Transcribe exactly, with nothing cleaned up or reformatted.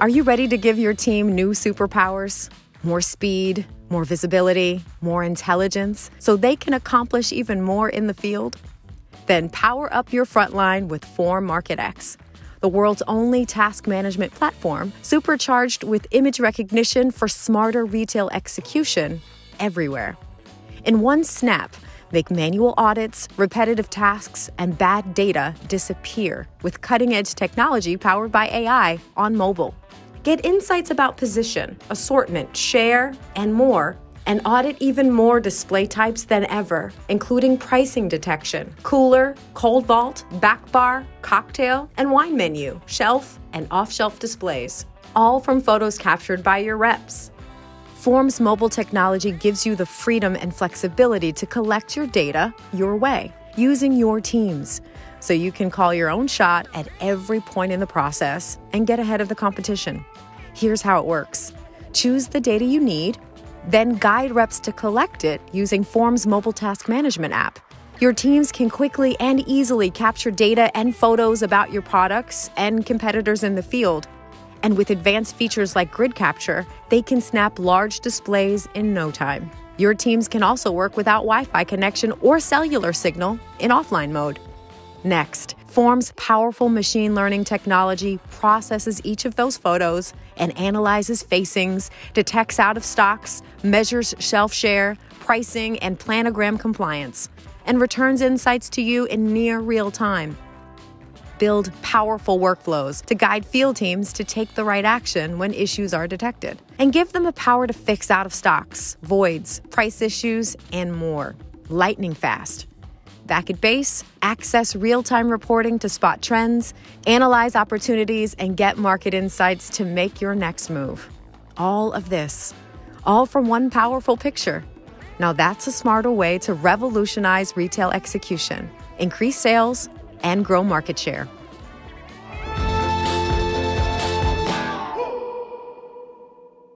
Are you ready to give your team new superpowers? More speed, more visibility, more intelligence, so they can accomplish even more in the field? Then power up your frontline with Form MarketX, the world's only task management platform, supercharged with image recognition for smarter retail execution everywhere. In one snap, make manual audits, repetitive tasks, and bad data disappear with cutting-edge technology powered by A I on mobile. Get insights about position, assortment, share, and more, and audit even more display types than ever, including pricing detection, cooler, cold vault, back bar, cocktail, and wine menu, shelf, and off-shelf displays, all from photos captured by your reps. Form's mobile technology gives you the freedom and flexibility to collect your data your way, using your teams, so you can call your own shot at every point in the process and get ahead of the competition. Here's how it works. Choose the data you need, then guide reps to collect it using Form's mobile task management app. Your teams can quickly and easily capture data and photos about your products and competitors in the field. And with advanced features like grid capture, they can snap large displays in no time. Your teams can also work without Wi-Fi connection or cellular signal in offline mode. Next, Form's powerful machine learning technology processes each of those photos and analyzes facings, detects out of stocks, measures shelf share, pricing, and planogram compliance, and returns insights to you in near real time. Build powerful workflows to guide field teams to take the right action when issues are detected, and give them the power to fix out of stocks, voids, price issues, and more, lightning fast. Back at base, access real-time reporting to spot trends, analyze opportunities, and get market insights to make your next move. All of this, all from one powerful picture. Now that's a smarter way to revolutionize retail execution, increase sales, and grow market share.